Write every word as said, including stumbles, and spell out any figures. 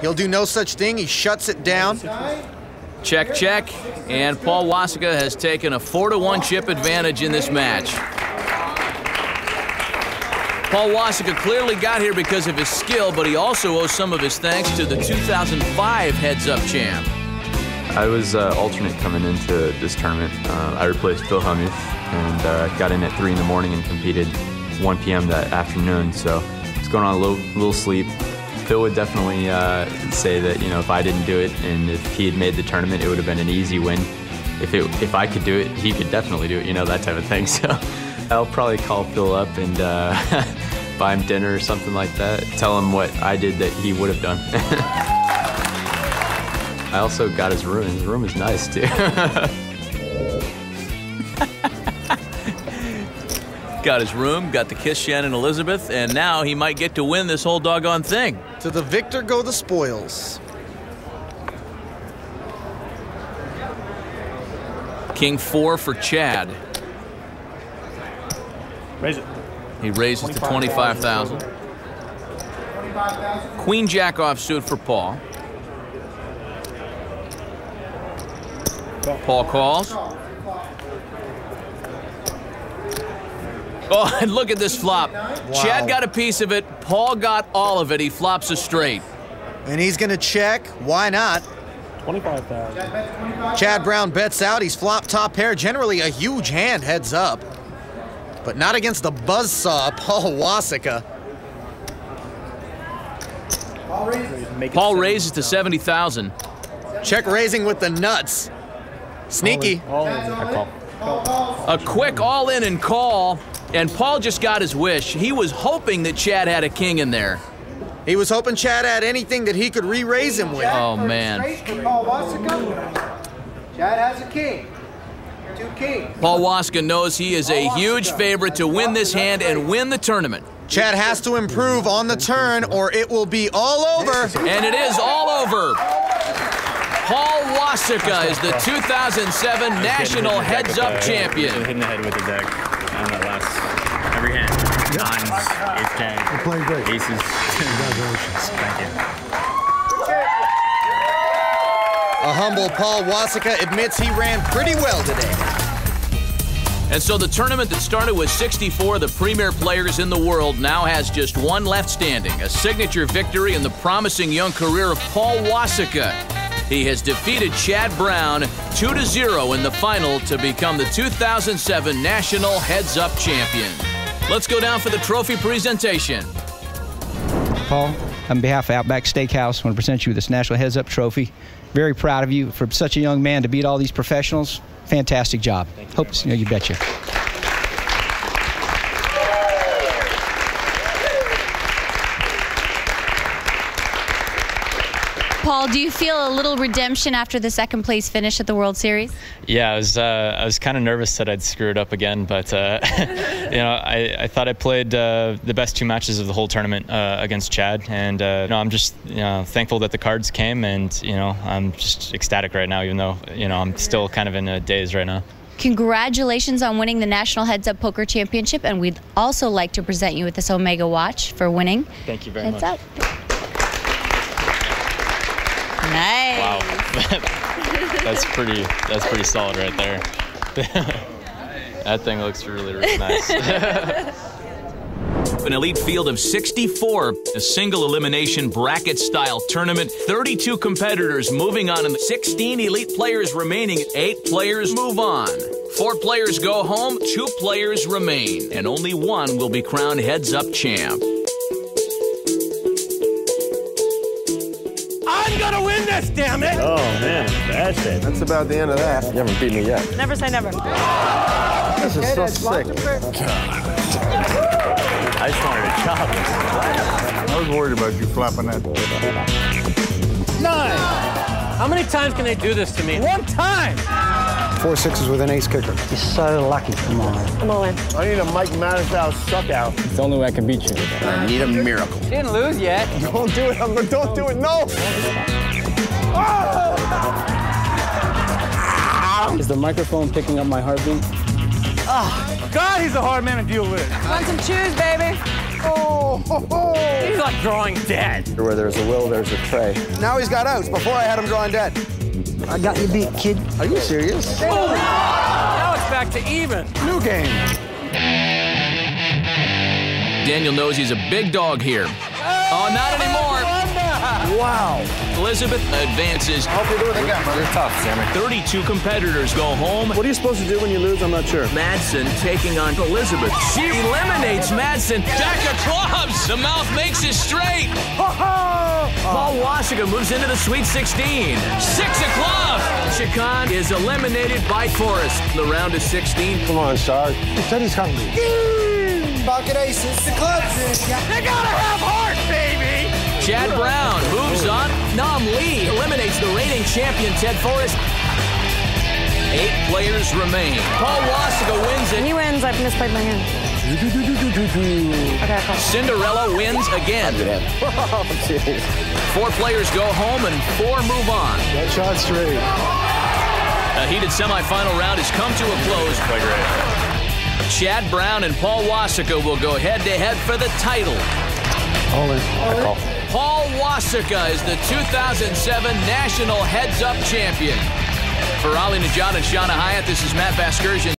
He'll do no such thing. He shuts it down. Check, check. And Paul Wasicka has taken a four to one chip advantage in this match. Paul Wasicka clearly got here because of his skill, but he also owes some of his thanks to the two thousand five Heads-Up Champ. I was uh, alternate coming into this tournament. Uh, I replaced Phil Hellmuth and uh, got in at three in the morning and competed one P M that afternoon. So it's going on a little, little sleep. Phil would definitely uh, say that, you know, if I didn't do it and if he had made the tournament, it would have been an easy win. If it, if I could do it, he could definitely do it, you know, that type of thing. So I'll probably call Phil up and uh, buy him dinner or something like that, tell him what I did that he would have done. I also got his room. His room is nice, too. Got his room, got to kiss Shannon Elizabeth, and now he might get to win this whole doggone thing. To the victor go the spoils. King four for Chad. Raise it. He raises to twenty-five thousand. Queen Jack offsuit for Paul. Paul calls. Oh, and look at this flop. Wow. Chad got a piece of it. Paul got all of it. He flops a straight. And he's going to check. Why not? twenty-five thousand. Chad Brown bets out. He's flopped top pair. Generally a huge hand heads up. But not against the buzzsaw, Paul Wasicka. Paul raises, Paul raises to seventy thousand. Check raising with the nuts. Sneaky. All in. All in. I call. A quick all-in and call, and Paul just got his wish. He was hoping that Chad had a king in there. He was hoping Chad had anything that he could re-raise him with. Oh, man. Chad has a king. Two kings. Paul Wasicka knows he is a huge favorite to win this hand and win the tournament. Chad has to improve on the turn, or it will be all over. And it is all over. Paul Wasicka is the two thousand seven National Heads-Up Champion. Hit in the head with the deck on that last, every hand. Nines, ace jack, aces. Congratulations. Thank you. A humble Paul Wasicka admits he ran pretty well today. And so the tournament that started with sixty-four of the premier players in the world now has just one left standing, a signature victory in the promising young career of Paul Wasicka. He has defeated Chad Brown two to zero in the final to become the two thousand seven National Heads-Up Champion. Let's go down for the trophy presentation. Paul, on behalf of Outback Steakhouse, I want to present you with this National Heads-Up Trophy. Very proud of you for such a young man to beat all these professionals. Fantastic job. Thank you. Hope you know you betcha. Paul, do you feel a little redemption after the second place finish at the World Series? Yeah, I was uh, I was kind of nervous that I'd screw it up again, but uh, you know, I, I thought I played uh, the best two matches of the whole tournament uh, against Chad, and uh, you know, I'm just you know thankful that the cards came, and you know, I'm just ecstatic right now, even though you know I'm still kind of in a daze right now. Congratulations on winning the National Heads-Up Poker Championship, and we'd also like to present you with this Omega watch for winning. Thank you very much. Heads up. Nice. Wow, that's pretty. That's pretty solid right there. That thing looks really, really nice. An elite field of sixty-four, a single elimination bracket style tournament. thirty-two competitors moving on, and sixteen elite players remaining. Eight players move on. Four players go home. Two players remain, and only one will be crowned heads-up champ. Damn it! Oh man, that's it. That's about the end of that. You haven't beat me yet. Never say never. This is so sick. I just wanted to chop this. I was worried about you flopping that. Nine. How many times can they do this to me? One time. Four sixes with an ace kicker. You're so lucky. Come on. Come on. I need a Mike Matusow suck out. It's the only way I can beat you. I need a miracle. You didn't lose yet. Don't do it. I'm, don't do it. No. Oh! Is the microphone picking up my heartbeat? Oh, God, he's a hard man to deal with. Want some chews, baby? Oh, ho, ho. He's like drawing dead. Where there's a will, there's a tray. Now he's got outs. Before I had him drawing dead. I got you beat, kid. Are you serious? Oh, wow. Now it's back to even. New game. Daniel knows he's a big dog here. Hey, oh, not anymore. Wow. Elizabeth advances. I hope you do it again, brother. You're tough, Sammy. thirty-two competitors go home. What are you supposed to do when you lose? I'm not sure. Madsen taking on Elizabeth. She eliminates Madsen. Jack of clubs. The mouth makes it straight. Paul Wasicka moves into the Sweet sixteen. Six of clubs. Chacon is eliminated by Forrest. The round is sixteen. Come on, Sarge. Teddy's hungry. Pocket aces. The clubs. They gotta have heart, baby. Chad Brown moves on. Nam Lee eliminates the reigning champion, Ted Forrest. Eight players remain. Paul Wasicka wins it. He wins. I've misplayed my hand. Cinderella wins again. Four players go home and four move on. That shot straight. A heated semifinal round has come to a close. Play great. Chad Brown and Paul Wasicka will go head-to-head for the title. All in. I call. Paul Wasicka is the two thousand seven National Heads-Up Champion. For Ali Najan and Shauna Hyatt, this is Matt Vaskirjian.